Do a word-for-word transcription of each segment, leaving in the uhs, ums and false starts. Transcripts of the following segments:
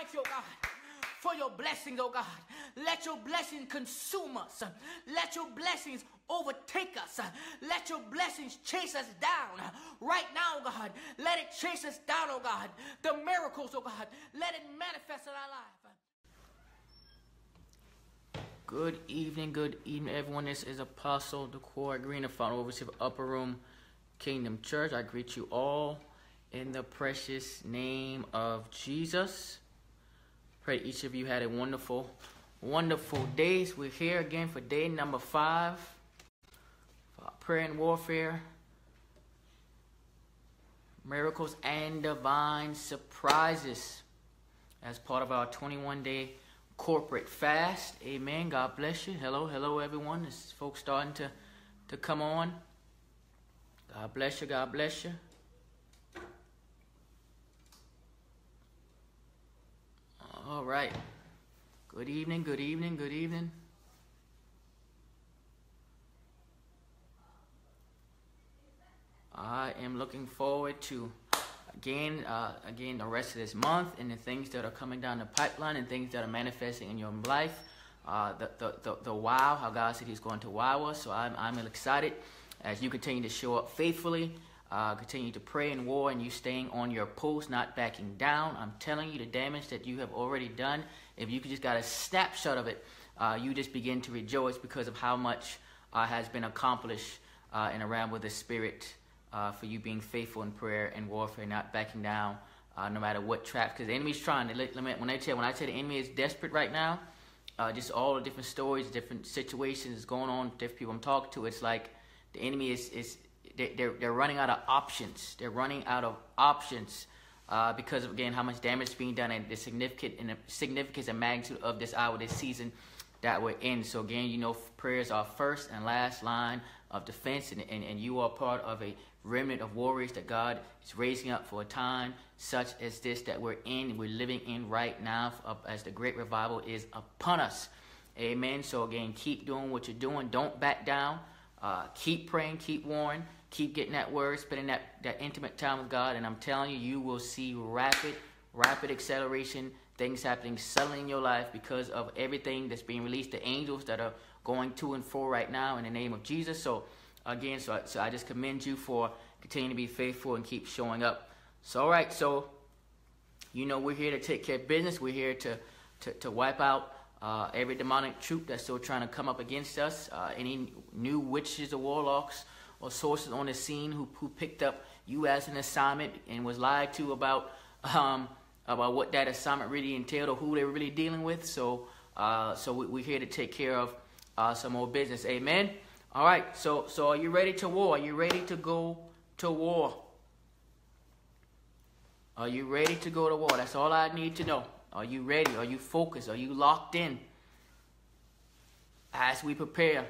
thank you, oh God, for your blessings, oh God. Let your blessing consume us. Let your blessings overtake us. Let your blessings chase us down right now, God. Let it chase us down, oh God. The miracles, oh God, let it manifest in our life. Good evening, good evening, everyone. This is Apostle DoQuoi Green, the Father Overseer Upper Room Kingdom Church. I greet you all in the precious name of Jesus. Pray each of you had a wonderful, wonderful day. We're here again for day number five for prayer and warfare, miracles and divine surprises as part of our twenty-one day corporate fast. Amen. God bless you. Hello, hello, everyone. This is folks starting to, to come on. God bless you. God bless you. All right. Good evening. Good evening. Good evening. I am looking forward to Again, uh, again, the rest of this month and the things that are coming down the pipeline and things that are manifesting in your life. Uh, the, the, the, the wow, how God said he's going to wow us. So I'm, I'm excited as you continue to show up faithfully, uh, continue to pray and war, and you staying on your post, not backing down. I'm telling you, the damage that you have already done, if you just got a snapshot of it, uh, you just begin to rejoice because of how much uh, has been accomplished uh, in the realm of the Spirit. Uh, for you being faithful in prayer and warfare, not backing down, uh, no matter what traps. Because the enemy's trying to, let, let me, when I tell when I tell the enemy is desperate right now, uh, just all the different stories, different situations going on, different people I'm talking to, it's like the enemy is, is they're, they're running out of options. They're running out of options uh, because of, again, how much damage is being done and the, significant, and the significance and magnitude of this hour, this season that we're in. So again, you know, prayers are first and last line of defense, and, and, and you are part of a remnant of warriors that God is raising up for a time such as this that we're in, we're living in right now, as the great revival is upon us. Amen. So again, keep doing what you're doing. Don't back down. Uh, keep praying, keep warring, keep getting that word, spending that, that intimate time with God. And I'm telling you, you will see rapid, rapid acceleration, things happening suddenly in your life because of everything that's being released, the angels that are going to and fro right now in the name of Jesus. So Again, so I, so I just commend you for continuing to be faithful and keep showing up. So, all right, so, you know, we're here to take care of business. We're here to, to, to wipe out uh, every demonic troop that's still trying to come up against us, uh, any new witches or warlocks or sorcerers on the scene who, who picked up you as an assignment and was lied to about, um, about what that assignment really entailed or who they were really dealing with. So, uh, so we, we're here to take care of uh, some more business. Amen. All right, so so are you ready to war? Are you ready to go to war? Are you ready to go to war? That's all I need to know. Are you ready? Are you focused? Are you locked in? As we prepare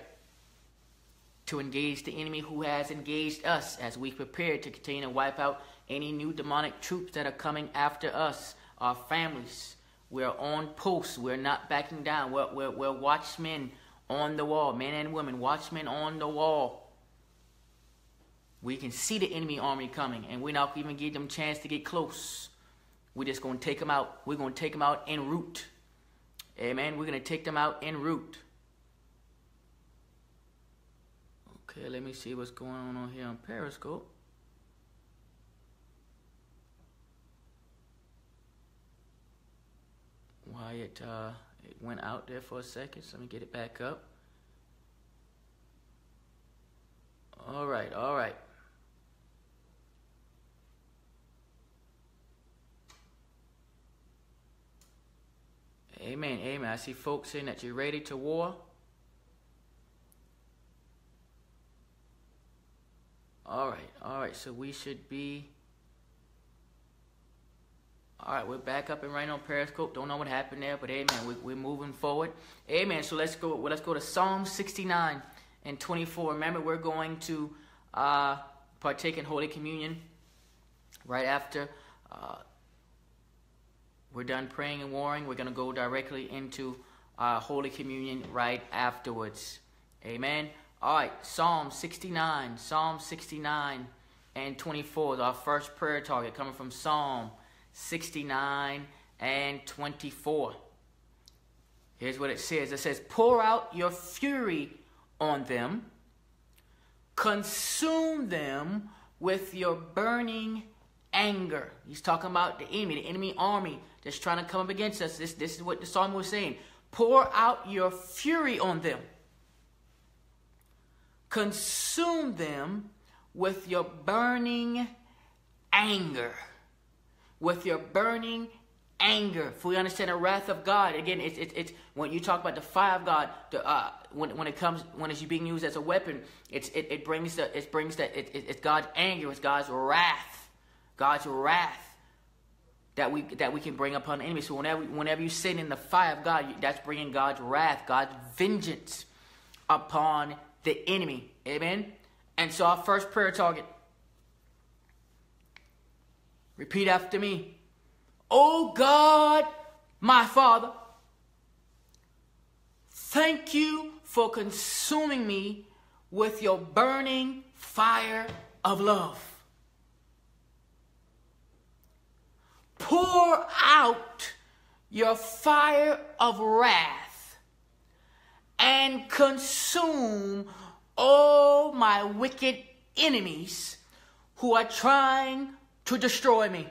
to engage the enemy who has engaged us, as we prepare to continue to wipe out any new demonic troops that are coming after us, our families, we're on post. We're not backing down. We're, we're, we're watchmen on the wall, men and women, watchmen on the wall. We can see the enemy army coming, and we're not even give them chance to get close. We're just going to take them out. We're going to take them out en route. Amen. We're going to take them out en route. Okay, let me see what's going on on here on Periscope. Why it uh it went out there for a second, so let me get it back up. All right, all right. Amen, amen. I see folks saying that you're ready to war. All right, all right, so we should be... All right, we're back up and right on Periscope. Don't know what happened there, but amen, we, we're moving forward. Amen. So let's go. Well, let's go to Psalm sixty-nine and twenty-four. Remember, we're going to uh, partake in Holy Communion right after uh, we're done praying and warring. We're going to go directly into uh, Holy Communion right afterwards. Amen. All right, Psalm sixty-nine, Psalm sixty-nine and twenty-four is our first prayer target, coming from Psalm sixty-nine and twenty-four. Here's what it says. It says, pour out your fury on them. Consume them with your burning anger. He's talking about the enemy, the enemy army that's trying to come up against us. This, this is what the psalm was saying. Pour out your fury on them. Consume them with your burning anger. With your burning anger. Anger, for we understand the wrath of God. Again, it's it's, it's when you talk about the fire of God. The, uh, when when it comes, when it's being used as a weapon, it's it, it brings the it brings that it, it, it's God's anger, it's God's wrath, God's wrath that we that we can bring upon the enemy. So whenever whenever you sin in the fire of God, that's bringing God's wrath, God's vengeance upon the enemy. Amen. And so our first prayer target. Repeat after me. Oh God, my Father, thank you for consuming me with your burning fire of love. Pour out your fire of wrath and consume all my wicked enemies who are trying to destroy me.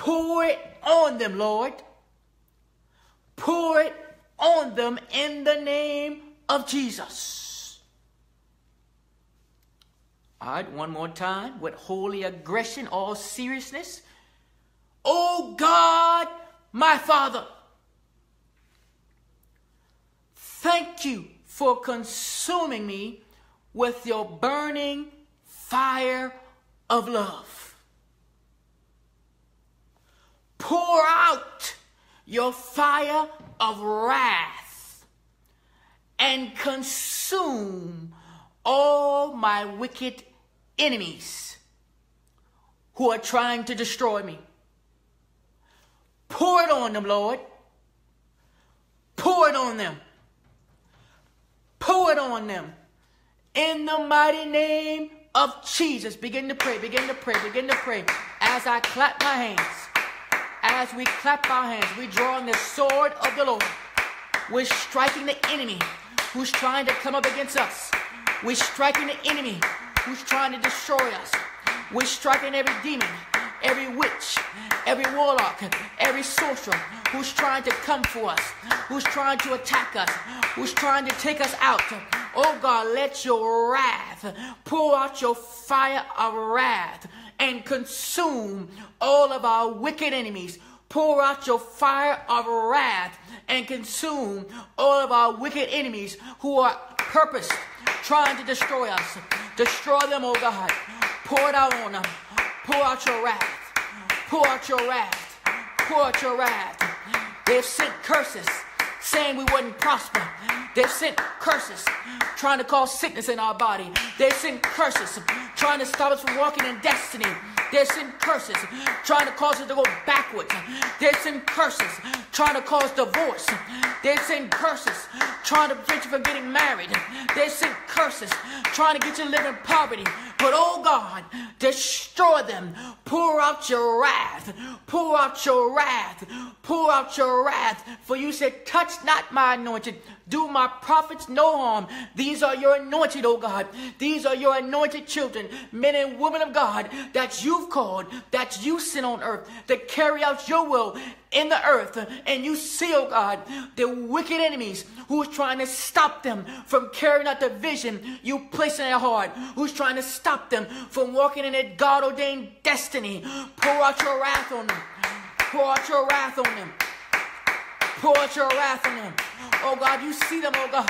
Pour it on them, Lord. Pour it on them in the name of Jesus. All right, one more time with holy aggression, all seriousness. Oh God, my Father, thank you for consuming me with your burning fire of love. Pour out your fire of wrath and consume all my wicked enemies who are trying to destroy me. Pour it on them, Lord. Pour it on them. Pour it on them. In the mighty name of Jesus. Begin to pray, begin to pray, begin to pray as I clap my hands. As we clap our hands, we're drawing the sword of the Lord. We're striking the enemy who's trying to come up against us. We're striking the enemy who's trying to destroy us. We're striking every demon, every witch, every warlock, every sorcerer who's trying to come for us, who's trying to attack us, who's trying to take us out. Oh God, let your wrath, pour out your fire of wrath and consume all of our wicked enemies. Pour out your fire of wrath and consume all of our wicked enemies who are purposed trying to destroy us. Destroy them, oh God. Pour it out on them. Pour out your wrath. Pour out your wrath. Pour out your wrath. They've sent curses saying we wouldn't prosper. They've sent curses trying to cause sickness in our body. They've sent curses trying to stop us from walking in destiny. They've sent curses trying to cause us to go backwards. They've sent curses trying to cause divorce. They've sent curses trying to prevent you from getting married. They've sent curses trying to get you to live in poverty. But oh God, destroy them. Pour out your wrath. Pour out your wrath. Pour out your wrath. For you said, touch not my anointed. Do my prophets no harm. These are your anointed, oh God. These are your anointed children, men and women of God, that you've called, that you sent on earth to carry out your will in the earth. And you see, oh God, the wicked enemies who is trying to stop them from carrying out the vision you place in their heart, who's trying to stop them from walking in their God-ordained destiny. Pour out your wrath on them. Pour out your wrath on them. Pour out your wrath on them. Oh God, you see them, oh God,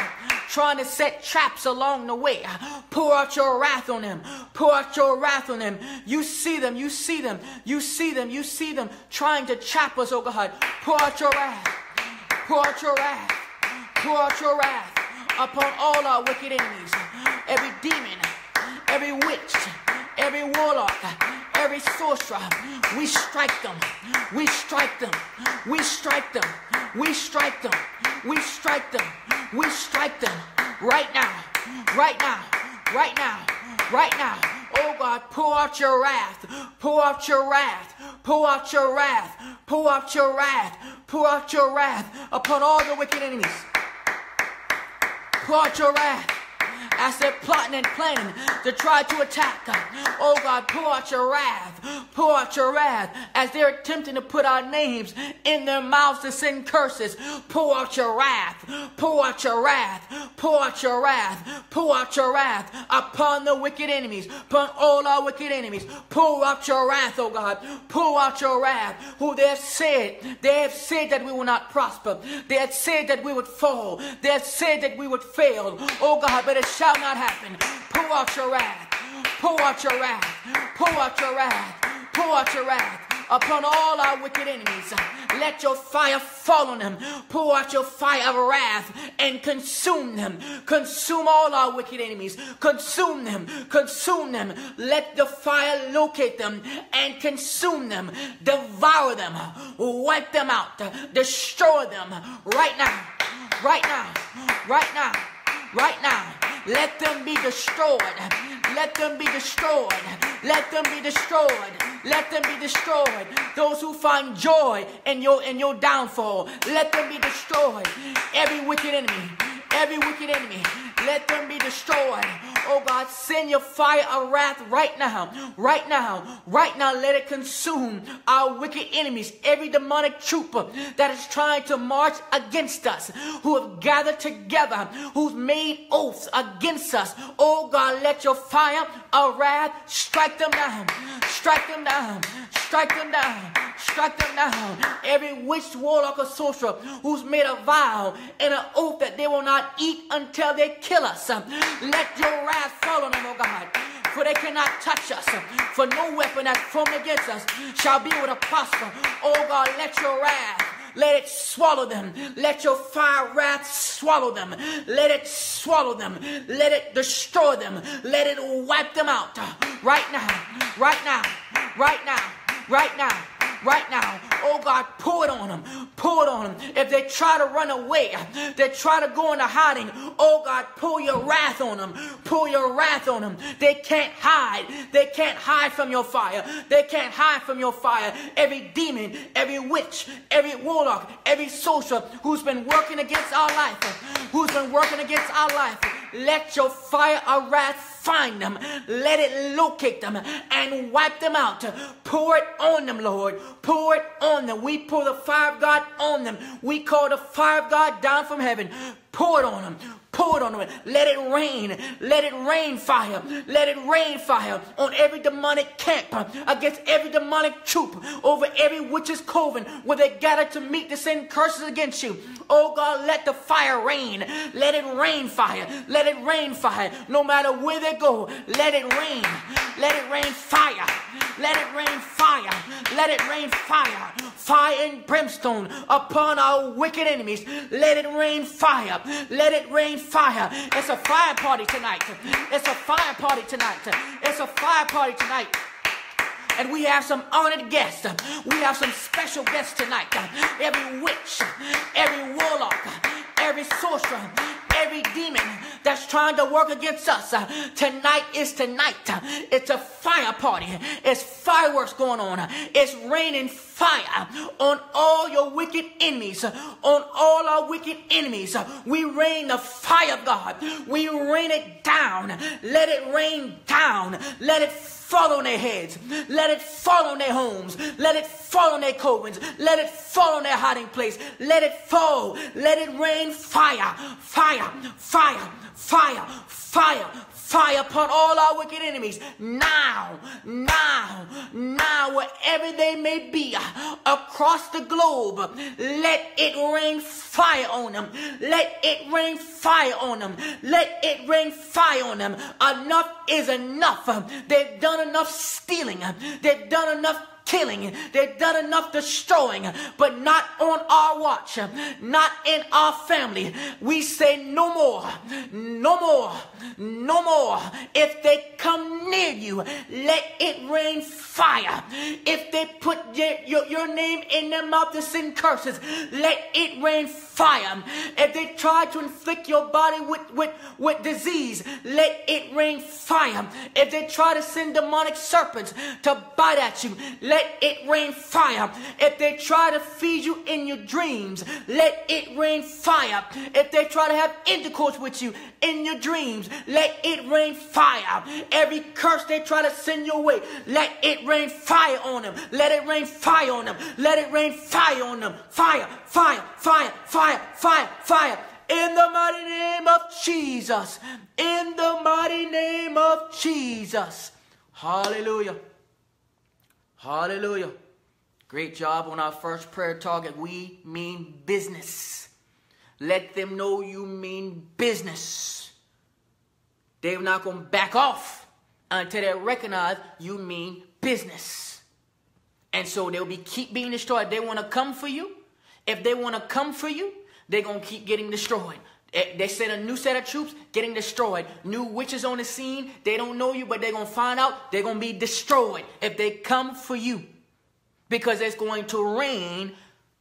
trying to set traps along the way. Pour out your wrath on them. Pour out your wrath on them. You see them, you see them, you see them, you see them trying to trap us, oh God. Pour out your wrath. Pour out your wrath. Pour out your wrath upon all our wicked enemies. Every demon, every witch, every warlock, every sorcerer, we strike them, we strike them, we strike them, we strike them, we strike them, we strike them, right now, right now, right now, right now. Oh God, pour out your wrath, pour out your wrath, Pour out your wrath, pour out your wrath, pour out your wrath upon all the wicked enemies. Pour out your wrath as they're plotting and planning to try to attack us. Oh God, pour out your wrath, pour out your wrath as they're attempting to put our names in their mouths to send curses. Pour out your wrath, pour out your wrath, pour out your wrath, pour out your wrath upon the wicked enemies, upon all our wicked enemies. Pour out your wrath, oh God, pour out your wrath. Who they have said, they have said that we will not prosper, they have said that we would fall, they have said that we would fail, oh God, but it shall not happen. Pour out your wrath, pour out your wrath, pour out your wrath, pour out your wrath upon all our wicked enemies. Let your fire fall on them. Pour out your fire of wrath and consume them. Consume all our wicked enemies. Consume them. Consume them. Let the fire locate them and consume them. Devour them. Wipe them out. Destroy them. Right now. Right now. Right now. Right now. Let them be destroyed. Let them be destroyed. Let them be destroyed. Let them be destroyed. Those who find joy in your in your downfall, let them be destroyed. Every wicked enemy, every wicked enemy, let them be destroyed. Oh God, send your fire of wrath right now, right now, right now. Let it consume our wicked enemies. Every demonic trooper that is trying to march against us, who have gathered together, who's made oaths against us. Oh God, let your fire of wrath strike them down, strike them down, strike them down, strike them down. Every witch, warlock, or sorcerer who's made a vow and an oath that they will not eat until they kill us. Let your wrath fall on them, oh God, for they cannot touch us, for no weapon that's formed against us shall be able to prosper. Oh God, let your wrath, let it swallow them. Let your fire wrath swallow them. Let it swallow them. Let it destroy them. Let it wipe them out right now, right now, right now, right now. Right now, oh God, pour it on them, pour it on them. If they try to run away, they try to go into hiding, oh God, pour your wrath on them, pour your wrath on them. They can't hide, they can't hide from your fire, they can't hide from your fire. Every demon, every witch, every warlock, every sorcerer who's been working against our life, who's been working against our life, let your fire of wrath find them, let it locate them and wipe them out. Pour it on them, Lord. Pour it on them. We pour the fire of God on them. We call the fire of God down from heaven. Pour it on them. Pour it on them. Let it rain. Let it rain fire. Let it rain fire on every demonic camp, against every demonic troop, over every witch's coven where they gather to meet to send curses against you. Oh God, let the fire rain. Let it rain fire. Let it rain fire. No matter where they go, let it rain. Let it rain fire. Let it rain fire. Let it rain fire. Fire and brimstone upon our wicked enemies. Let it rain fire. Let it rain fire. It's a fire party tonight. It's a fire party tonight. It's a fire party tonight. And we have some honored guests. We have some special guests tonight. Every witch, every warlock, every sorcerer, every demon that's trying to work against us, tonight is tonight. It's a fire party. It's fireworks going on. It's raining fire on all your wicked enemies, on all our wicked enemies. We rain the fire of God. We rain it down. Let it rain down. Let it fall on their heads. Let it fall on their homes. Let it fall on their covens. Let it fall on their hiding place. Let it fall. Let it rain fire, fire, fire, fire, fire, fire upon all our wicked enemies. Now, now, now, wherever they may be across the globe, let it rain fire on them. Let it rain fire on them. Let it rain fire on them. Enough is enough. They've done enough stealing. They've done enough killing. They've done enough destroying, but not on our watch, not in our family. We say no more, no more, no more. If they come near you, let it rain fire. If they put your, your, your name in their mouth to send curses, let it rain fire. If they try to inflict your body with, with, with disease, let it rain fire. If they try to send demonic serpents to bite at you, let let it rain fire. If they try to feed you in your dreams, let it rain fire. If they try to have intercourse with you in your dreams, let it rain fire. Every curse they try to send your way, let it rain fire on them. Let it rain fire on them. Let it rain fire on them. Fire, fire, fire, fire, fire, fire. In the mighty name of Jesus. In the mighty name of Jesus. Hallelujah. Hallelujah. Great job on our first prayer target. We mean business. Let them know you mean business. They're not going to back off until they recognize you mean business. And so they'll be keep being destroyed. If they want to come for you, if they want to come for you, they're going to keep getting destroyed. They sent a new set of troops getting destroyed. New witches on the scene. They don't know you, but they're going to find out. They're going to be destroyed if they come for you. Because it's going to rain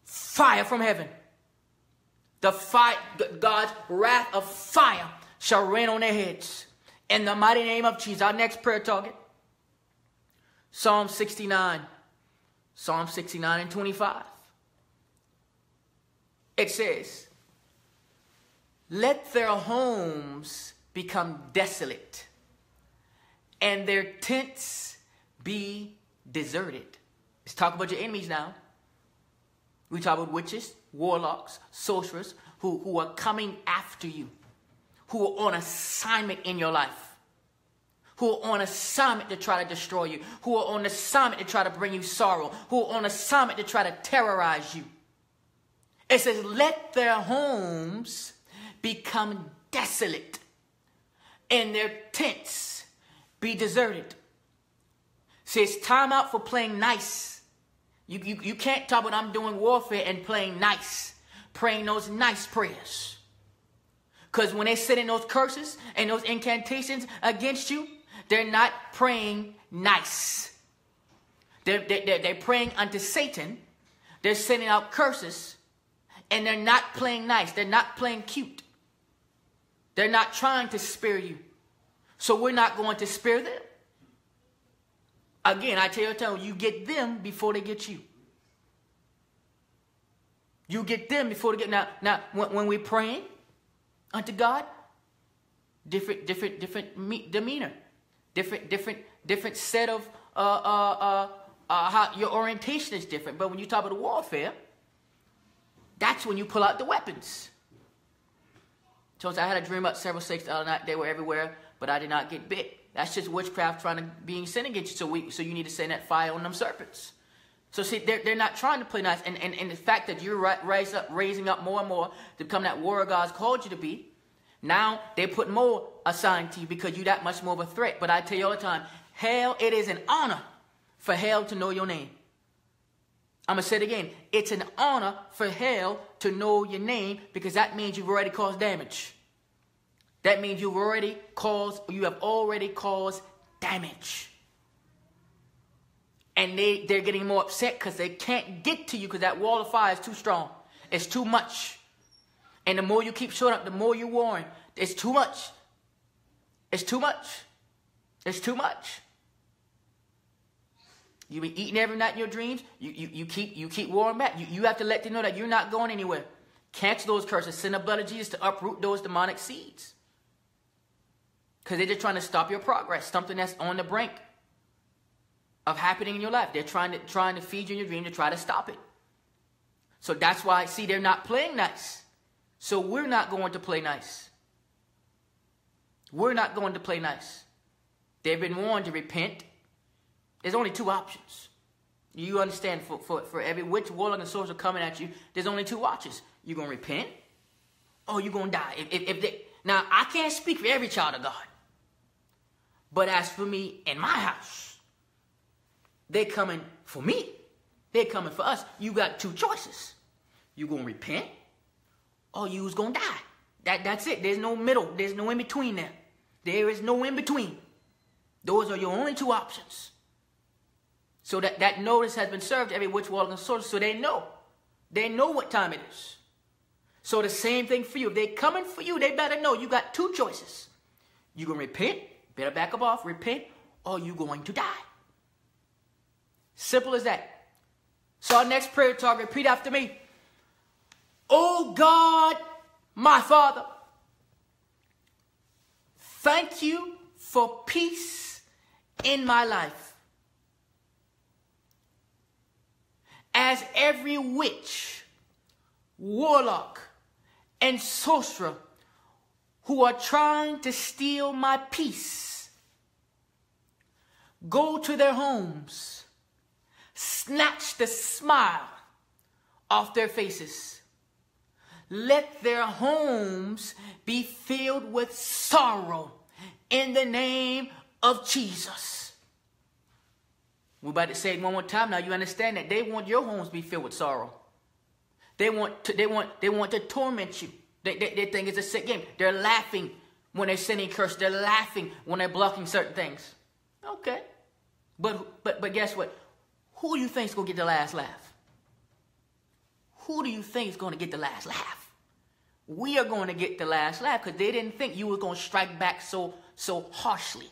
fire from heaven. The fire, God's wrath of fire shall rain on their heads. In the mighty name of Jesus. Our next prayer target. Psalm sixty-nine. Psalm sixty-nine and twenty-five. It says, let their homes become desolate and their tents be deserted. Let's talk about your enemies now. We talk about witches, warlocks, sorcerers who, who are coming after you, who are on assignment in your life, who are on assignment to try to destroy you, who are on assignment to try to bring you sorrow, who are on assignment to try to terrorize you. It says, let their homes become desolate and their tents be deserted. See, it's time out for playing nice. You, you, you can't talk about I'm doing warfare and playing nice, praying those nice prayers. Because when they sit in those curses and those incantations against you, they're not praying nice. They're, they're, they're praying unto Satan. They're sending out curses. And they're not playing nice. They're not playing cute. They're not trying to spare you. So we're not going to spare them. Again, I tell you, you get them before they get you. You get them before they get. Now, now when, when we're praying unto God, different, different, different demeanor. Different, different, different set of, uh, uh, uh, uh, how your orientation is different. But when you talk about warfare, that's when you pull out the weapons. So I had a dream about several snakes the other night. They were everywhere, but I did not get bit. That's just witchcraft trying to be sin against you. So, we, so you need to send that fire on them serpents. So see, they're, they're not trying to play nice. And, and, and the fact that you're rise up, raising up more and more to become that warrior God's called you to be, now they put more assigned to you because you're that much more of a threat. But I tell you all the time, hell, it is an honor for hell to know your name. I'm going to say it again. It's an honor for hell to know your name because that means you've already caused damage. That means you've already caused, you have already caused damage. And they, they're getting more upset because they can't get to you because that wall of fire is too strong. It's too much. And the more you keep showing up, the more you're warring. It's too much. It's too much. It's too much. You've been eating every night in your dreams. You, you, you keep, you keep warring back. You, you have to let them know that you're not going anywhere. Cancel those curses. Send the blood of Jesus to uproot those demonic seeds. Because they're just trying to stop your progress. Something that's on the brink of happening in your life. They're trying to, trying to feed you in your dream to try to stop it. So that's why, see, they're not playing nice. So we're not going to play nice. We're not going to play nice. They've been warned to repent. There's only two options. You understand, for, for, for every witch, warlock, and sorcerer coming at you, there's only two options. You're going to repent or you're going to die. If, if, if they, now, I can't speak for every child of God. But as for me and my house, they're coming for me. They're coming for us. You got two choices. You're going to repent or you're going to die. That, that's it. There's no middle. There's no in between there. There is no in between. Those are your only two options. So that, that notice has been served to every witch, warlock, and sorcerer. So they know. They know what time it is. So the same thing for you. If they're coming for you, they better know. You got two choices. You're going to repent. Better back up off. Repent. Or you're going to die. Simple as that. So our next prayer target, repeat after me. Oh God, my Father, thank you for peace in my life. As every witch, warlock, and sorcerer who are trying to steal my peace, go to their homes, snatch the smile off their faces. Let their homes be filled with sorrow in the name of Jesus. We're about to say it one more time. Now you understand that they want your homes to be filled with sorrow. They want to, they want, they want to torment you. They, they, they think it's a sick game. They're laughing when they're sending curse. They're laughing when they're blocking certain things. Okay. But, but, but guess what? Who do you think is going to get the last laugh? Who do you think is going to get the last laugh? We are going to get the last laugh because they didn't think you were going to strike back so, so harshly.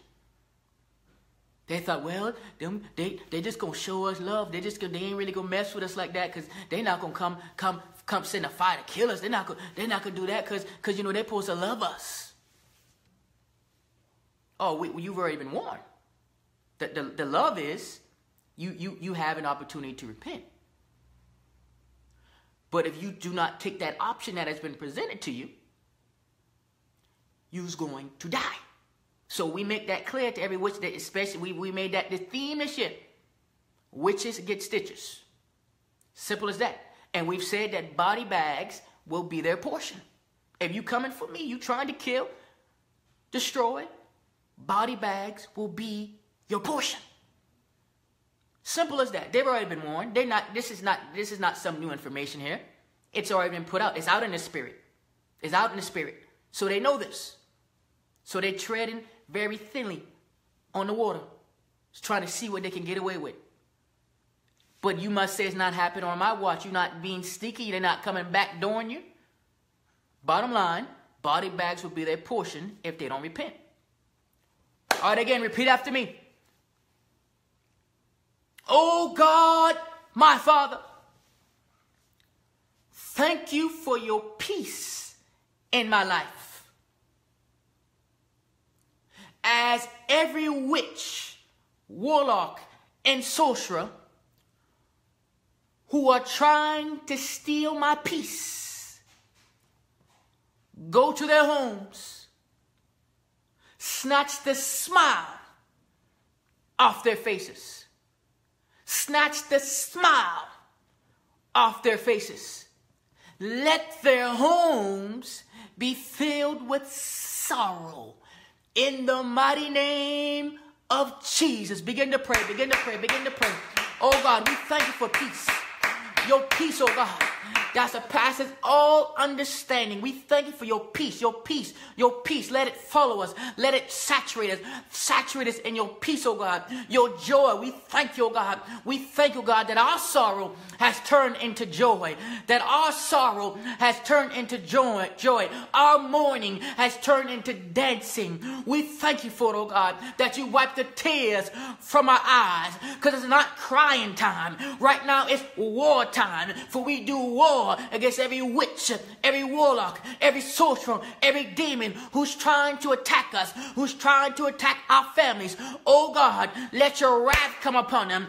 They thought, well, them, they, they just going to show us love. They just gonna, they ain't really going to mess with us like that because they're not going to come, come, come send a fire to kill us. They're not going to do that because, because, you know, they're supposed to love us. Oh, we, you've already been warned. The, the, the love is... You, you, you have an opportunity to repent. But if you do not take that option that has been presented to you, you're going to die. So we make that clear to every witch, that especially we, we made that the theme this year. Witches get stitches. Simple as that. And we've said that body bags will be their portion. If you coming for me, you trying to kill, destroy, body bags will be your portion. Simple as that. They've already been warned. They're not, this is not, this is not some new information here. It's already been put out. It's out in the spirit. It's out in the spirit. So they know this. So they're treading very thinly on the water, trying to see what they can get away with. But you must say it's not happening on my watch. You're not being sneaky. They're not coming backdooring you. Bottom line, body bags will be their portion if they don't repent. All right, again, repeat after me. Oh God, my Father, thank you for your peace in my life. As every witch, warlock, and sorcerer who are trying to steal my peace, go to their homes, snatch the smile off their faces. Snatch the smile off their faces. Let their homes be filled with sorrow in the mighty name of Jesus. Begin to pray, begin to pray, begin to pray. Oh God, we thank you for peace. Your peace, oh God, that surpasses all understanding. We thank you for your peace, your peace, your peace. Let it follow us. Let it saturate us. Saturate us in your peace, oh God. Your joy, we thank you, oh God. We thank you, God, that our sorrow has turned into joy. That our sorrow has turned into joy. Joy. Our mourning has turned into dancing. We thank you for it, oh God, that you wipe the tears from our eyes. Because it's not crying time. Right now it's war time. For we do war against every witch, every warlock, every sorcerer, every demon who's trying to attack us, who's trying to attack our families. Oh God, let your wrath come upon them.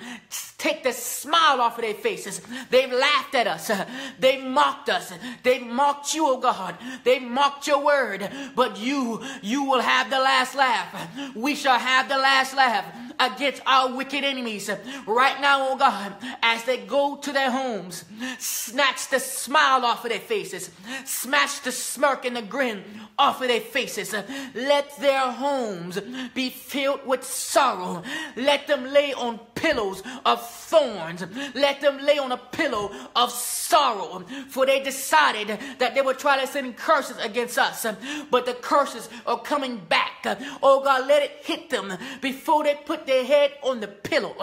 Take the smile off of their faces. They've laughed at us. They've mocked us. They've mocked you, oh God. They've mocked your word. But you, you will have the last laugh. We shall have the last laugh against our wicked enemies. Right now, oh God, as they go to their homes, snatch the smile off of their faces. Smash the smirk and the grin off of their faces. Let their homes be filled with sorrow. Let them lay on pillows of thorns. Let them lay on a pillow of sorrow, for they decided that they would try to send curses against us, but the curses are coming back. Oh God, let it hit them before they put their head on the pillow.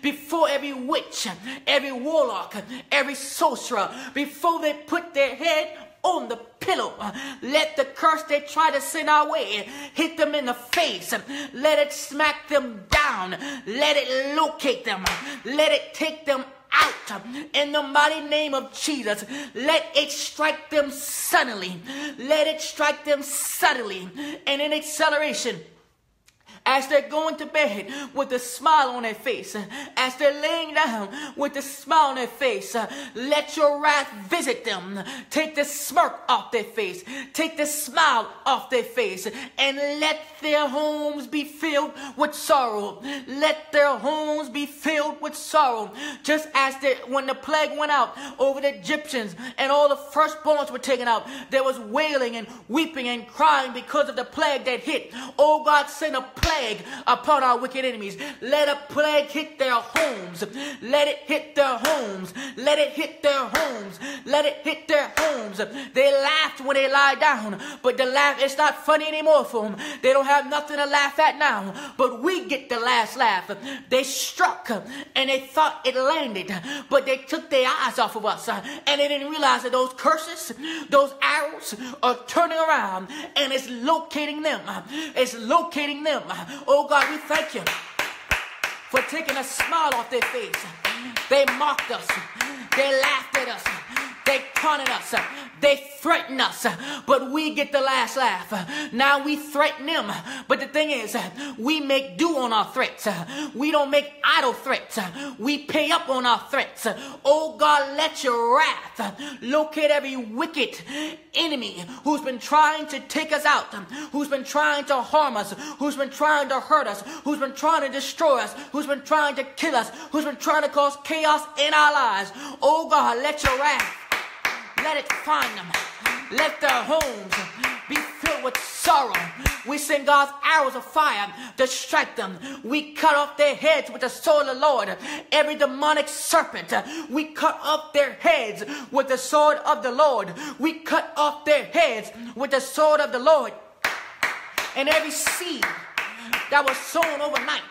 Before every witch, every warlock, every sorcerer, before they put their head on the pillow, pillow. Let the curse they try to send our way hit them in the face. Let it smack them down. Let it locate them. Let it take them out in the mighty name of Jesus. Let it strike them suddenly. Let it strike them suddenly and in acceleration. As they're going to bed with a smile on their face, as they're laying down with a smile on their face, let your wrath visit them. Take the smirk off their face. Take the smile off their face. And let their homes be filled with sorrow. Let their homes be filled with sorrow. Just as they, when the plague went out over the Egyptians and all the firstborns were taken out, there was wailing and weeping and crying because of the plague that hit. Oh God, send a plague upon our wicked enemies. Let a plague hit their homes. Let it hit their homes. Let it hit their homes. Let it hit their homes. They laughed when they lie down, but the laugh is not funny anymore for them. They don't have nothing to laugh at now, but we get the last laugh. They struck and they thought it landed, but they took their eyes off of us and they didn't realize that those curses, those arrows are turning around and it's locating them. It's locating them. Oh God, we thank you for taking a smile off their face. They mocked us. They laughed at us. They taunted us. They threatened us. But we get the last laugh. Now we threaten them. But the thing is, we make do on our threats. We don't make idle threats. We pay up on our threats. Oh God, let your wrath locate every wicked enemy who's been trying to take us out, who's been trying to harm us, who's been trying to hurt us, who's been trying to destroy us, who's been trying to kill us, who's been trying to cause chaos in our lives. Oh God, let your wrath, let it find them. Let their homes be filled with sorrow. We send God's arrows of fire to strike them. We cut off their heads with the sword of the Lord. Every demonic serpent, we cut off their heads with the sword of the Lord. We cut off their heads with the sword of the Lord. And every seed that was sown overnight,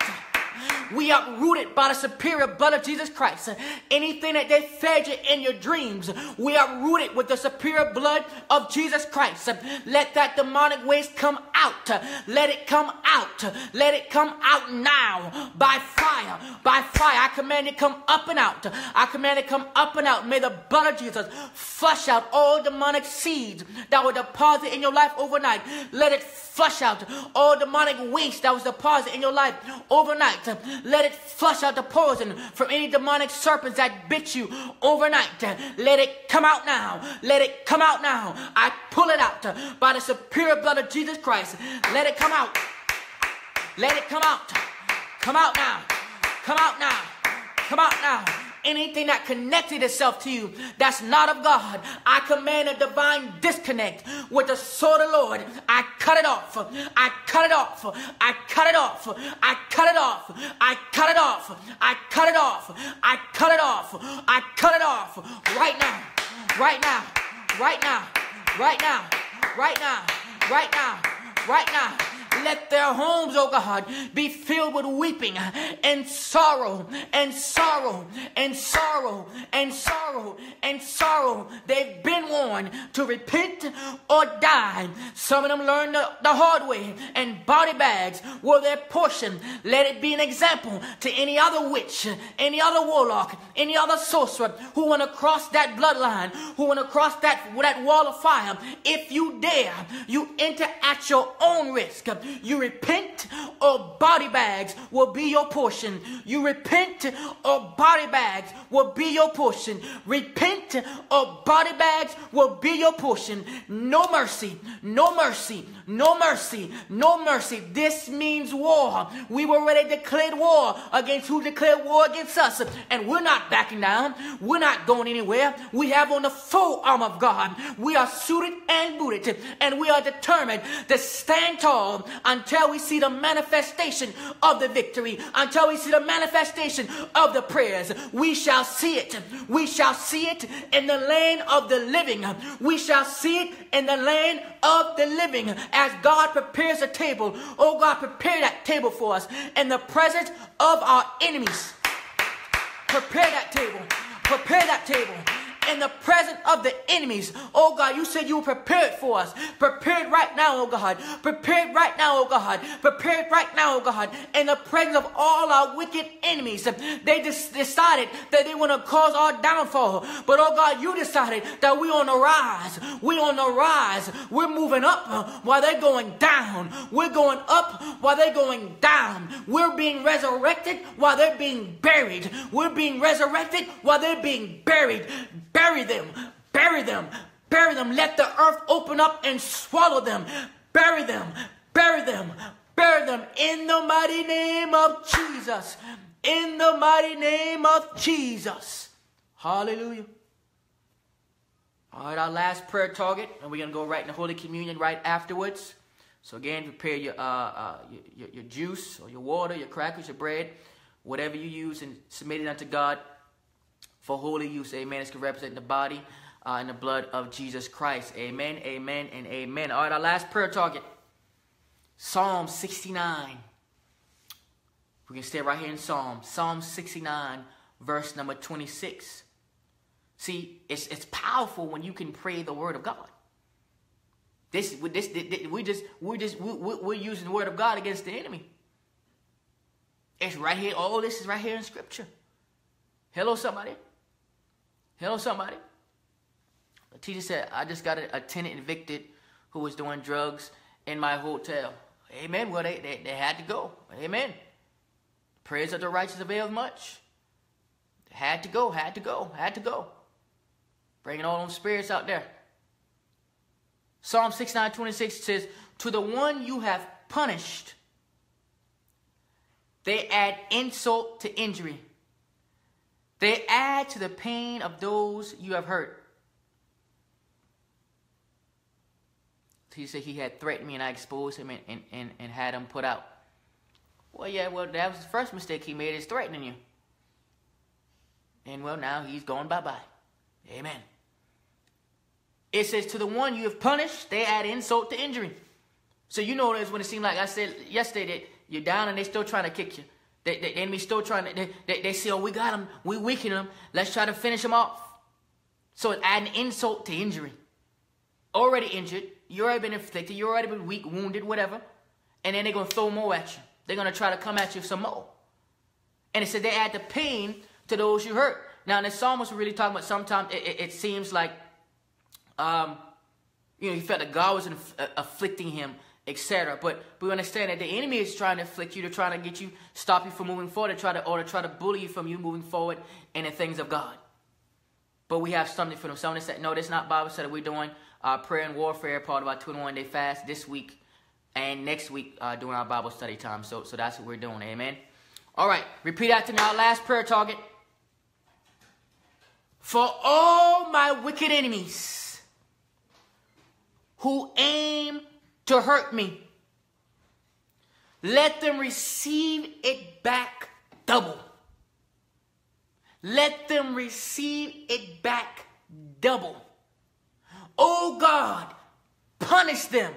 we uprooted by the superior blood of Jesus Christ. Anything that they fed you in your dreams, we uprooted with the superior blood of Jesus Christ. Let that demonic waste come out. Let it come out. Let it come out now by fire. By fire. I command it come up and out. I command it come up and out. May the blood of Jesus flush out all demonic seeds that were deposited in your life overnight. Let it flush out all demonic waste that was deposited in your life overnight. Let it flush out the poison from any demonic serpents that bit you overnight. Let it come out now. Let it come out now. I pull it out by the superior blood of Jesus Christ. Let it come out. Let it come out. Come out now. Come out now. Come out now. Anything that connected itself to you that's not of God, I command a divine disconnect with the sword of the Lord. I cut it off. I cut it off. I cut it off. I cut it off. I cut it off. I cut it off. I cut it off. I cut it off. Right now. Right now. Right now. Right now. Right now. Right now. Right now. Let their homes, oh God, be filled with weeping and sorrow and sorrow and sorrow and sorrow and sorrow. They've been warned to repent or die. Some of them learned the, the hard way, and body bags were their portion. Let it be an example to any other witch, any other warlock, any other sorcerer who want to cross that bloodline, who want to cross that, that wall of fire. If you dare, you enter at your own risk. You repent or body bags will be your portion. You repent or body bags will be your portion. Repent or body bags will be your portion. No mercy, no mercy, no mercy, no mercy. This means war. We were already declared war against who declared war against us. And we're not backing down. We're not going anywhere. We have on the full arm of God. We are suited and booted. And we are determined to stand tall until we see the manifestation of the victory, until we see the manifestation of the prayers. We shall see it. We shall see it in the land of the living. We shall see it in the land of the living as God prepares a table. Oh God, prepare that table for us in the presence of our enemies. Prepare that table. Prepare that table. in the presence of the enemies. Oh God, you said you were prepared for us. Prepared right now, oh God. Prepared right now, oh God. Prepared right now, oh God. In the presence of all our wicked enemies. They just decided that they want to cause our downfall. But oh God, you decided that we're on the rise. We're on the rise. We're moving up while they're going down. We're going up while they're going down. We're being resurrected while they're being buried. We're being resurrected while they're being buried. Bury them. Bury them. Bury them. Let the earth open up and swallow them. Bury them. Bury them. Bury them in the mighty name of Jesus. In the mighty name of Jesus. Hallelujah. All right, our last prayer target, and we're going to go right in the Holy Communion right afterwards. So again, prepare your, uh, uh, your, your juice or your water, your crackers, your bread, whatever you use, and submit it unto God for holy use. Amen. It's going to represent the body uh, and the blood of Jesus Christ. Amen, amen, and amen. All right, our last prayer target, Psalm sixty-nine. We can stay right here in Psalm. Psalm sixty-nine, verse number twenty-six. See, it's, it's powerful when you can pray the word of God. This, this, this we just, we just, we, we, we're using the word of God against the enemy. It's right here. All this is right here in Scripture. Hello, somebody. Hello, somebody. The teacher said, I just got a, a tenant evicted who was doing drugs in my hotel. Amen. Well, they, they, they had to go. Amen. Prayers of the righteous avail much. Had to go, had to go, had to go. Bringing all them spirits out there. Psalm sixty-nine twenty-six says, to the one you have punished, they add insult to injury. They add to the pain of those you have hurt. He said he had threatened me and I exposed him and, and, and, and had him put out. Well, yeah, well, that was the first mistake he made, is threatening you. And, well, now he's gone bye-bye. Amen. It says, to the one you have punished, they add insult to injury. So you know that's when it seemed like I said yesterday, that you're down and they're still trying to kick you. They, they, the enemy's still trying to, they, they, they say, oh, we got him. We weakened him. Let's try to finish him off. So it's adding insult to injury. Already injured. You've already been afflicted. You've already been weak, wounded, whatever. And then they're going to throw more at you. They're going to try to come at you some more. And it said they add the pain to those you hurt. Now, in this psalm was really talking about sometimes it, it, it seems like, um, you know, he felt that God was inf afflicting him, et cetera. But we understand that the enemy is trying to afflict you, to try to get you, stop you from moving forward, to try to, or to try to bully you from you moving forward in the things of God. But we have something for them. Someone said, no, that's not Bible study. We're doing our prayer and warfare part of our twenty-one day fast this week and next week uh, during our Bible study time. So, so that's what we're doing. Amen. All right, repeat after me, our last prayer target. For all my wicked enemies who aim to hurt me, let them receive it back double. Let them receive it back double. Oh God, punish them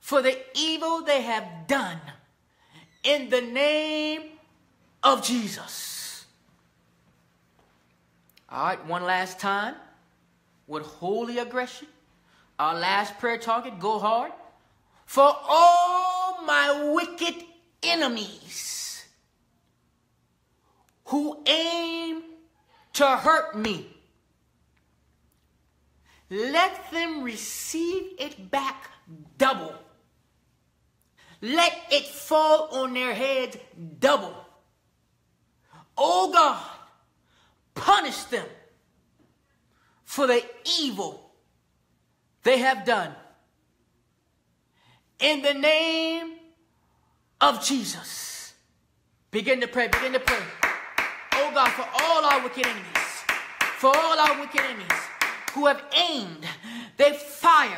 for the evil they have done in the name of of Jesus. All right, one last time with holy aggression. Our last prayer target, go hard. For all my wicked enemies who aim to hurt me, let them receive it back double. Let it fall on their heads double. Oh God, punish them for the evil they have done in the name of Jesus. Begin to pray, begin to pray. Oh God, for all our wicked enemies, for all our wicked enemies who have aimed, they've fired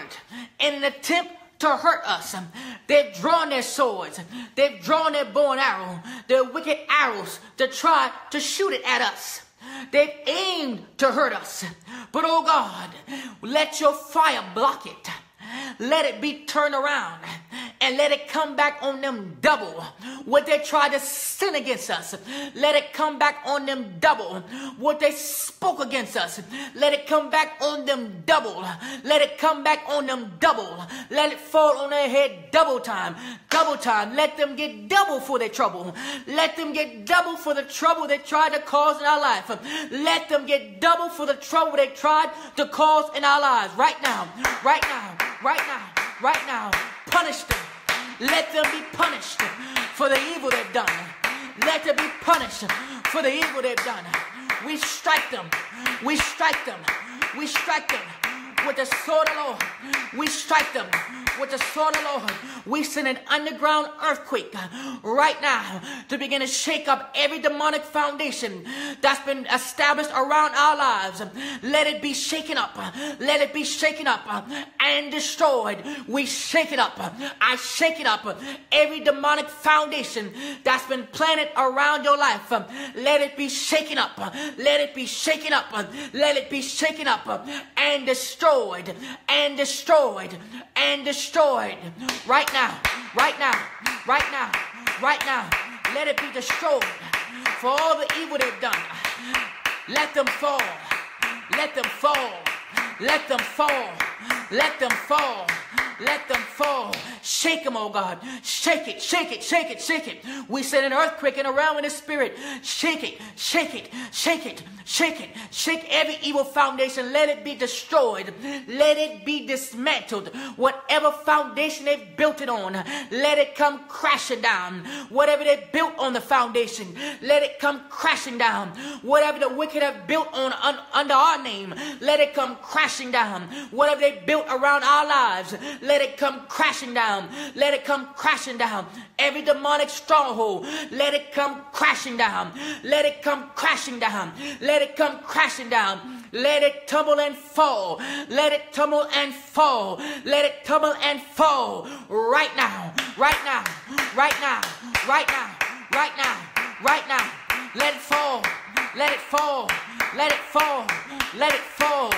in an attempt to hurt us. They've drawn their swords. They've drawn their bow and arrow, their wicked arrows to try to shoot it at us. They've aimed to hurt us. But oh God, let your fire block it. Let it be turned around and let it come back on them double. What they tried to sin against us, let it come back on them double. What they spoke against us, let it come back on them double. Let it come back on them double. Let it fall on their head double time, double time. Let them get double for their trouble. Let them get double for the trouble they tried to cause in our life. Let them get double for the trouble they tried to cause in our lives. Right now, right now, right now, right now. Punish them. Let them be punished for the evil they've done. Let them be punished for the evil they've done. We strike them. We strike them. We strike them with the sword of the Lord. We strike them with the sword of the Lord. We send an underground earthquake right now to begin to shake up every demonic foundation that's been established around our lives. Let it be shaken up. Let it be shaken up and destroyed. We shake it up. I shake it up. Every demonic foundation that's been planted around your life, let it be shaken up. Let it be shaken up. Let it be shaken up and destroyed. Destroyed and destroyed and destroyed right now, right now, right now, right now. Let it be destroyed for all the evil they've done. Let them fall, let them fall, let them fall, let them fall, let them fall. Shake them, oh God. Shake it, shake it, shake it, shake it. We send an earthquake in the realm in the spirit. Shake it, shake it, shake it, shake it. Shake every evil foundation. Let it be destroyed. Let it be dismantled. Whatever foundation they've built it on, let it come crashing down. Whatever they built on the foundation, let it come crashing down. Whatever the wicked have built on un, under our name, let it come crashing down. Whatever they built around our lives, let it come crashing down. Let it come crashing down. Every demonic stronghold, let it come crashing down. Let it come crashing down. Let it come crashing down. Let it tumble and fall. Let it tumble and fall. Let it tumble and fall. Right now. Right now. Right now. Right now. Right now. Right now. Let it fall. Let it fall. Let it fall. Let it fall.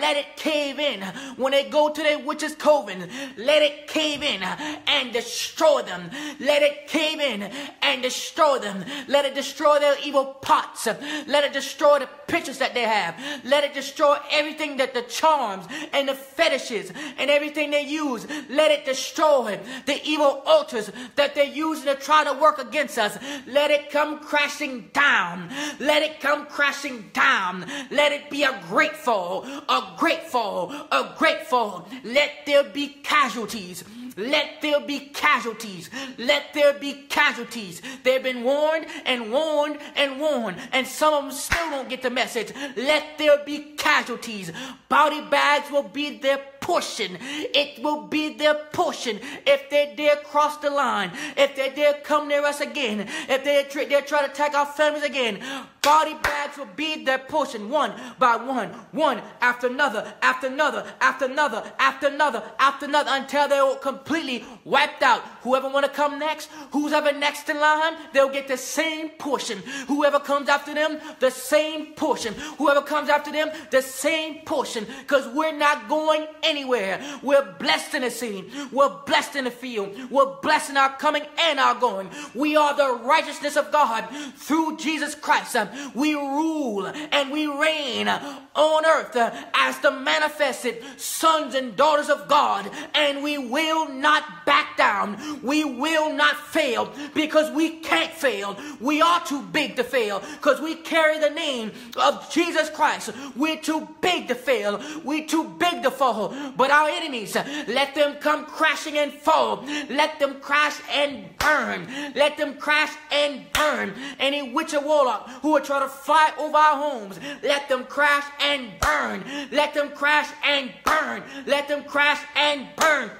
Let it cave in. When they go to their witch's coven, let it cave in and destroy them. Let it cave in and destroy them. Let it destroy their evil pots. Let it destroy the pictures that they have. Let it destroy everything that the charms and the fetishes and everything they use. Let it destroy the evil altars that they're using to try to work against us. Let it come crashing down. Let it come crashing down. Let it be a great fall, a great fall, a great fall. Let there be casualties. Let there be casualties. Let there be casualties. They've been warned and warned and warned, and some of them still don't get the message. Let there be casualties. Body bags will be their portion. It will be their portion if they dare cross the line, if they dare come near us again, if they dare try to attack our families again. Body bags will be their portion, one by one, one after another, after another, after another, after another, after another, until they are completely wiped out. Whoever want to come next, who's ever next in line, they'll get the same portion. Whoever comes after them, the same portion. Whoever comes after them, the same portion, because we're not going anywhere. Anywhere. We're blessed in the city. We're blessed in the field. We're blessed in our coming and our going. We are the righteousness of God through Jesus Christ. We rule and we reign on earth as the manifested sons and daughters of God. And we will not back down. We will not fail, because we can't fail. We are too big to fail, because we carry the name of Jesus Christ. We're too big to fail. We're too big to fall. But our enemies, let them come crashing and fall. Let them crash and burn. Let them crash and burn. Any witch or warlock who will try to fly over our homes, let them crash and burn. Let them crash and burn. Let them crash and burn.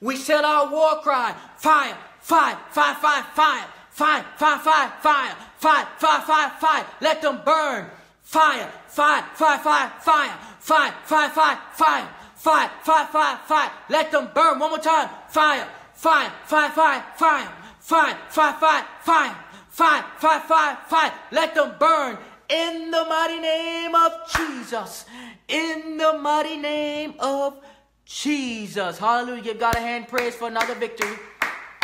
We shout our war cry. Fire, fire, fire, fire, fire, fire, fire, fire, fire, fire, fire, fire, fire. Let them burn. Fire, fire, fire, fire, fire, fire, fire, fire, fire. Fire, fire, fire, fire. Let them burn. One more time. Fire, fire, fire, fire, fire, fire, fire, fire, fire, fire, fire, fire, fire. Let them burn in the mighty name of Jesus. In the mighty name of Jesus. Hallelujah. Give God a hand. Praise for another victory.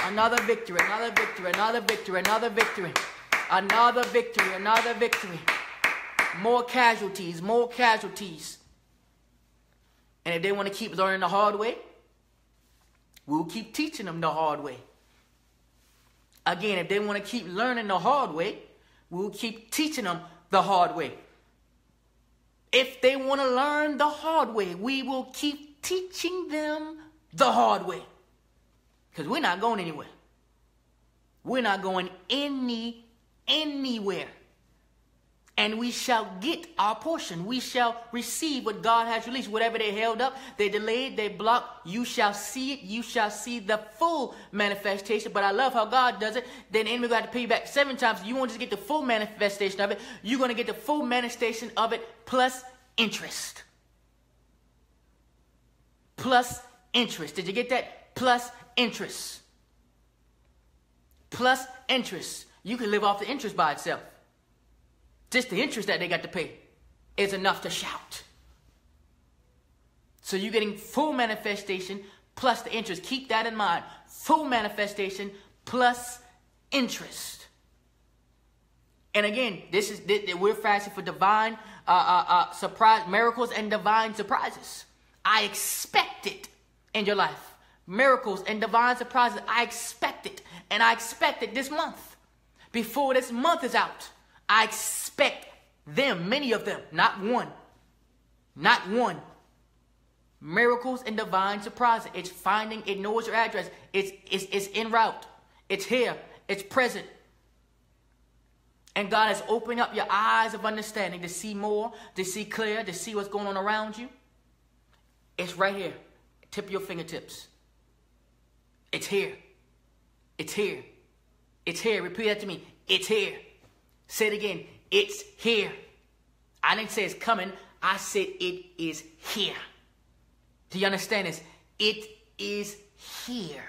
Another victory. Another victory. Another victory. Another victory. Another victory. Another victory. More casualties. More casualties. And if they want to keep learning the hard way, we'll keep teaching them the hard way. Again, if they want to keep learning the hard way, we'll keep teaching them the hard way. If they want to learn the hard way, we will keep teaching them the hard way. Because we're not going anywhere. We're not going any, anywhere. And we shall get our portion. We shall receive what God has released. Whatever they held up, they delayed, they blocked, you shall see it. You shall see the full manifestation. But I love how God does it. Then the enemy got to pay you back seven times. You won't just get the full manifestation of it. You're going to get the full manifestation of it plus interest. Plus interest. Did you get that? Plus interest. Plus interest. You can live off the interest by itself. Just the interest that they got to pay is enough to shout. So you're getting full manifestation plus the interest. Keep that in mind. Full manifestation plus interest. And again, this is this, we're fasting for divine uh, uh, uh, surprise miracles and divine surprises. I expect it in your life. Miracles and divine surprises. I expect it, and I expect it this month. Before this month is out, I expect them, many of them, not one, not one. Miracles and divine surprises. It's finding, it knows your address. It's, it's, it's en route. It's here. It's present. And God has opened up your eyes of understanding to see more, to see clear, to see what's going on around you. It's right here. Tip your fingertips. It's here. It's here. It's here. Repeat that to me. It's here. Say it again. It's here. I didn't say it's coming. I said it is here. Do you understand this? It is here.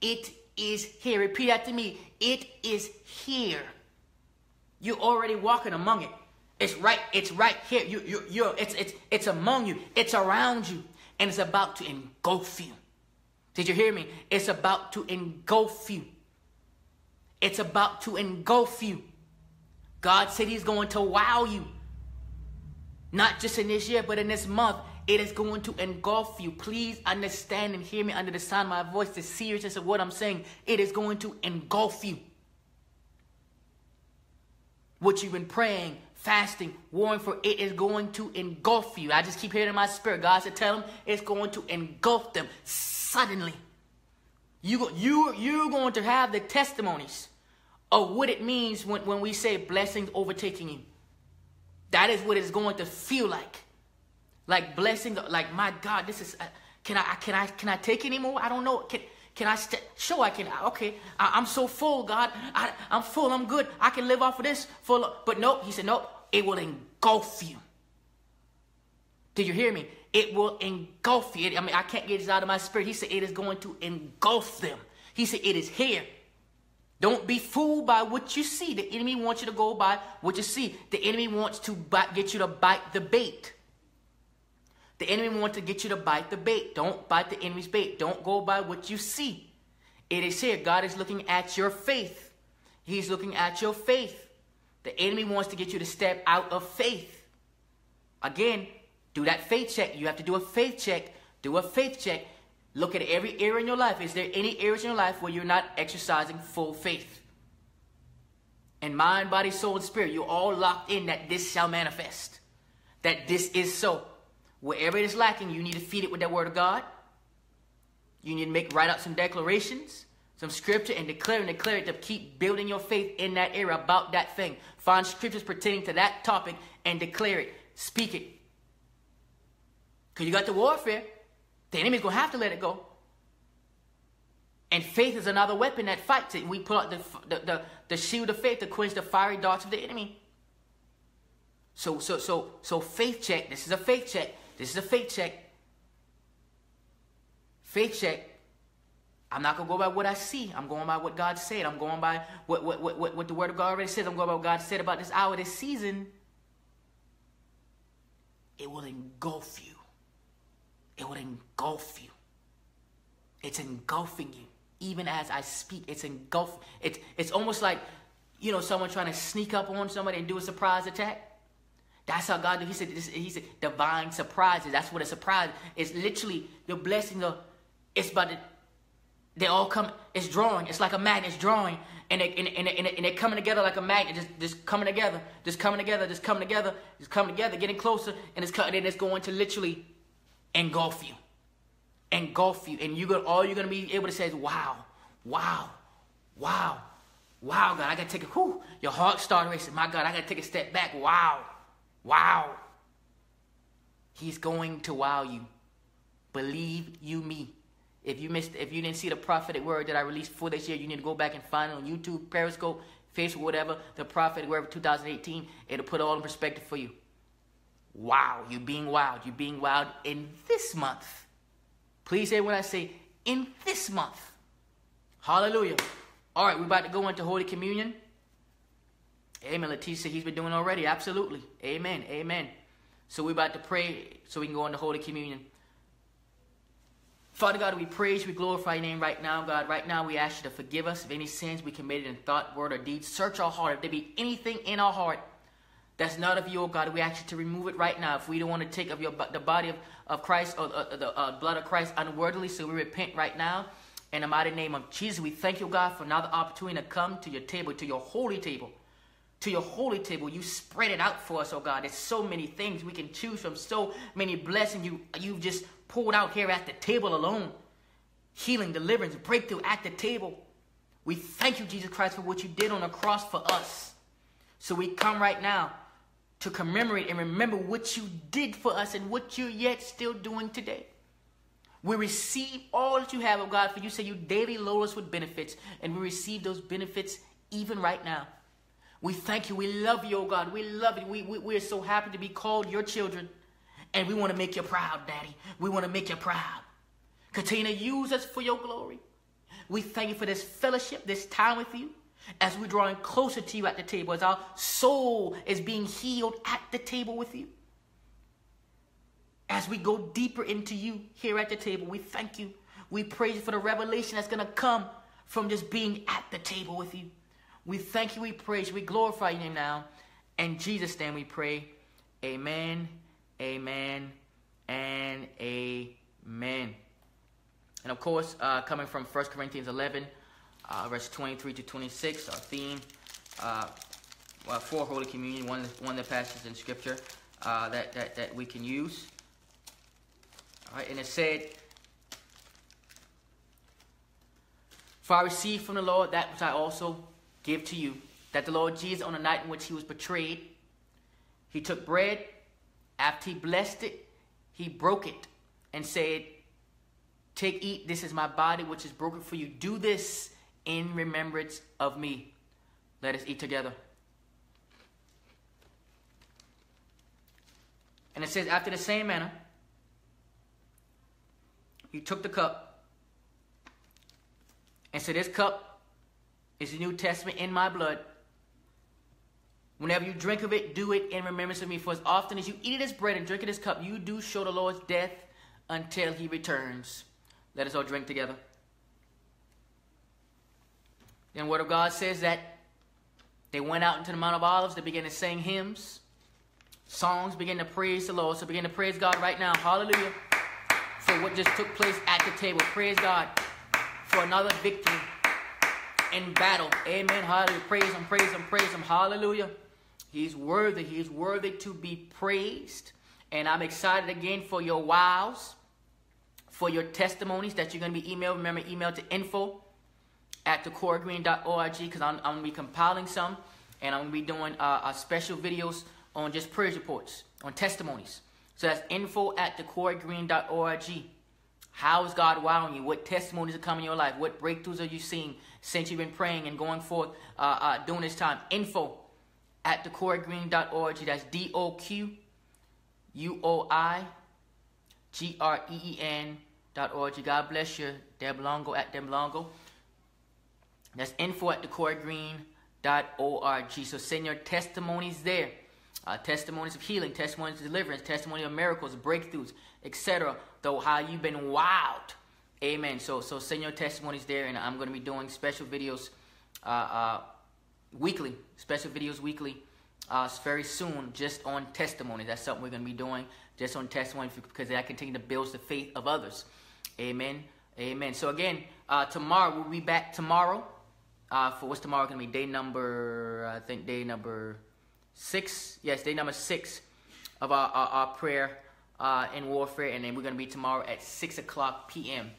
It is here. Repeat after me. It is here. You're already walking among it. It's right. It's right here. You, you, you're, it's, it's, it's among you. It's around you. And it's about to engulf you. Did you hear me? It's about to engulf you. It's about to engulf you. God said he's going to wow you. Not just in this year, but in this month. It is going to engulf you. Please understand and hear me under the sound of my voice. The seriousness of what I'm saying. It is going to engulf you. What you've been praying, fasting, warring for, it is going to engulf you. I just keep hearing in my spirit. God said tell them it's going to engulf them suddenly. You, you, you're going to have the testimonies of what it means when, when we say blessings overtaking you. That is what it's going to feel like. Like blessings, like my God, this is, uh, can, I, can, I, can I take anymore? I don't know. Can, can I, st sure I can. Okay, I, I'm so full, God. I, I'm full, I'm good. I can live off of this. Full. But nope, he said, nope, it will engulf you. Did you hear me? It will engulf you. I mean, I can't get this out of my spirit. He said it is going to engulf them. He said it is here. Don't be fooled by what you see. The enemy wants you to go by what you see. The enemy wants to bite, get you to bite the bait. The enemy wants to get you to bite the bait. Don't bite the enemy's bait. Don't go by what you see. It is here. God is looking at your faith. He's looking at your faith. The enemy wants to get you to step out of faith. Again, do that faith check. You have to do a faith check. Do a faith check. Look at every area in your life. Is there any areas in your life where you're not exercising full faith? And mind, body, soul, and spirit, you're all locked in that this shall manifest. That this is so. Wherever it is lacking, you need to feed it with that word of God. You need to make write out some declarations, some scripture, and declare and declare it to keep building your faith in that area about that thing. Find scriptures pertaining to that topic and declare it. Speak it. Because you got the warfare. The enemy's going to have to let it go. And faith is another weapon that fights it. We pull out the, the, the, the shield of faith to quench the fiery darts of the enemy. So, so, so, so faith check. This is a faith check. This is a faith check. Faith check. I'm not going to go by what I see. I'm going by what God said. I'm going by what, what, what, what, what the word of God already says. I'm going by what God said about this hour, this season. It will engulf you. it would engulf you. It's engulfing you. Even as I speak, it's engulfing. It's, it's almost like, you know, someone trying to sneak up on somebody and do a surprise attack. That's how God do. He said, this, he said, divine surprises. That's what a surprise is. Literally, the blessing of, it's about to, they all come, it's drawing. It's like a magnet, it's drawing. And, it, and, it, and, it, and, it, and they're coming together like a magnet, just, just coming together, just coming together, just coming together, just coming together, getting closer. And it's, and it's going to literally engulf you, engulf you. And you're gonna, all you're going to be able to say is, wow, wow, wow, wow, God, I got to take a, whew, your heart started racing. My God, I got to take a step back. Wow. Wow. He's going to wow you. Believe you me. If you missed, if you didn't see the prophetic word that I released for this year, you need to go back and find it on YouTube, Periscope, Facebook, whatever, the prophetic word for two thousand eighteen. It'll put it all in perspective for you. Wow. You're being wild. You're being wild in this month. Please say what I say, in this month. Hallelujah. All right, we're about to go into Holy Communion. Amen. Leticia, he's been doing already. Absolutely. Amen. Amen. So we're about to pray so we can go into Holy Communion. Father God, we praise, we glorify your name right now, God. Right now, we ask you to forgive us of any sins we committed in thought, word, or deed. Search our heart. If there be anything in our heart that's not of you, oh God, we ask you to remove it right now. If we don't want to take of your, the body of, of Christ or uh, the uh, blood of Christ unworthily, so we repent right now. In the mighty name of Jesus, we thank you, God, for another opportunity to come to your table, to your holy table. To your holy table, you spread it out for us, oh God. There's so many things we can choose from, so many blessings you, you've just poured out here at the table alone. Healing, deliverance, breakthrough at the table. We thank you, Jesus Christ, for what you did on the cross for us. So we come right now to commemorate and remember what you did for us and what you're yet still doing today. We receive all that you have, oh God, for you say you daily load us with benefits, and we receive those benefits even right now. We thank you. We love you, oh God. We love you. We, we, we are so happy to be called your children. And we want to make you proud, Daddy. We want to make you proud. Continue to use us for your glory. We thank you for this fellowship, this time with you. As we're drawing closer to you at the table. As our soul is being healed at the table with you. As we go deeper into you here at the table, we thank you. We praise you for the revelation that's going to come from just being at the table with you. We thank you, we praise you, we glorify your name now. In Jesus' name we pray. Amen, amen, and amen. And of course, uh, coming from First Corinthians eleven, uh, verse twenty-three to twenty-six, our theme uh, for Holy Communion, one, one of the passages in Scripture uh, that, that, that we can use. All right, and it said, "For I received from the Lord that which I also give to you, that the Lord Jesus, on the night in which he was betrayed, he took bread. After he blessed it, he broke it and said, 'Take, eat, this is my body which is broken for you. Do this in remembrance of me.' Let us eat together." And it says, "After the same manner, he took the cup and said, 'This cup is the New Testament in my blood. Whenever you drink of it, do it in remembrance of me. For as often as you eat this bread and drink of this cup, you do show the Lord's death until he returns.'" Let us all drink together. Then the Word of God says that they went out into the Mount of Olives. They began to sing hymns, songs, began to praise the Lord. So begin to praise God right now. Hallelujah. For what just took place at the table. Praise God for another victory in battle. Amen. Hallelujah. Praise him, praise him, praise him. Hallelujah. He's worthy. He's worthy to be praised. And I'm excited again for your wows, for your testimonies that you're going to be emailed. Remember, email to info at DoQuoiGreen dot org, because I'm, I'm going to be compiling some, and I'm going to be doing uh, our special videos on just praise reports, on testimonies. So that's info at DoQuoiGreen dot org. How is God wowing you? What testimonies are coming in your life? What breakthroughs are you seeing since you've been praying and going forth uh, uh, during this time? info at DoQuoiGreen dot org. That's D O Q U O I G R E E N dot org. God bless you, Deb Longo at Deb Longo. That's info at DoQuoiGreen dot org. So send your testimonies there. uh, testimonies of healing, testimonies of deliverance, testimony of miracles, breakthroughs, et cetera. Though how you've been wild. Amen. So so send your testimonies there, and I'm going to be doing special videos uh, uh, weekly, special videos weekly uh, very soon just on testimony. That's something we're going to be doing just on testimony because that continue to build the faith of others. Amen. Amen. So again, uh, tomorrow, we'll be back tomorrow. Uh, for what's tomorrow going to be? Day number, I think day number six. Yes, day number six of our, our, our prayer uh, in warfare. And then we're going to be tomorrow at six o'clock p m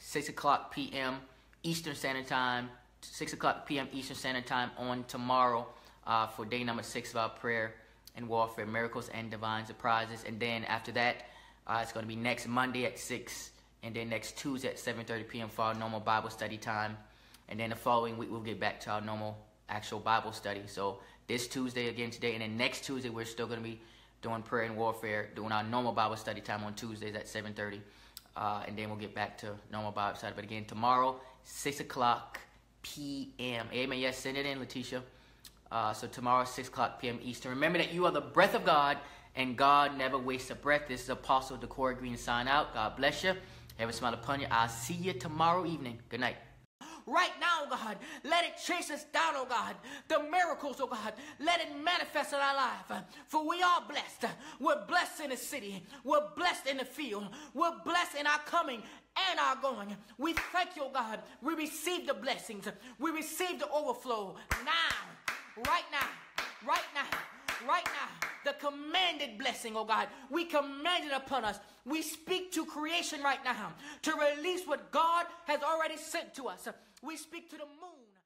six o'clock p m Eastern Standard Time. six o'clock p m Eastern Standard Time on tomorrow uh, for day number six of our prayer and warfare, miracles and divine surprises. And then after that, uh, it's going to be next Monday at six, and then next Tuesday at seven thirty p m for our normal Bible study time. And then the following week, we'll get back to our normal actual Bible study. So this Tuesday again today, and then next Tuesday, we're still going to be doing prayer and warfare, doing our normal Bible study time on Tuesdays at seven thirty. Uh, and then we'll get back to normal Bible study. But again, tomorrow, six o'clock p m Amen. Yes, send it in, Letitia. Uh, so tomorrow, six o'clock p m Eastern. Remember that you are the breath of God, and God never wastes a breath. This is Apostle DoQuoi Green sign out. God bless you. Have a smile upon you. I'll see you tomorrow evening. Good night. Right now, oh God, let it chase us down, oh God. The miracles, oh God, let it manifest in our life. For we are blessed. We're blessed in the city. We're blessed in the field. We're blessed in our coming and our going. We thank you, oh God. We receive the blessings. We receive the overflow now, right now, right now. Right now, the commanded blessing, oh God, we command it upon us. We speak to creation right now to release what God has already sent to us. We speak to the moon.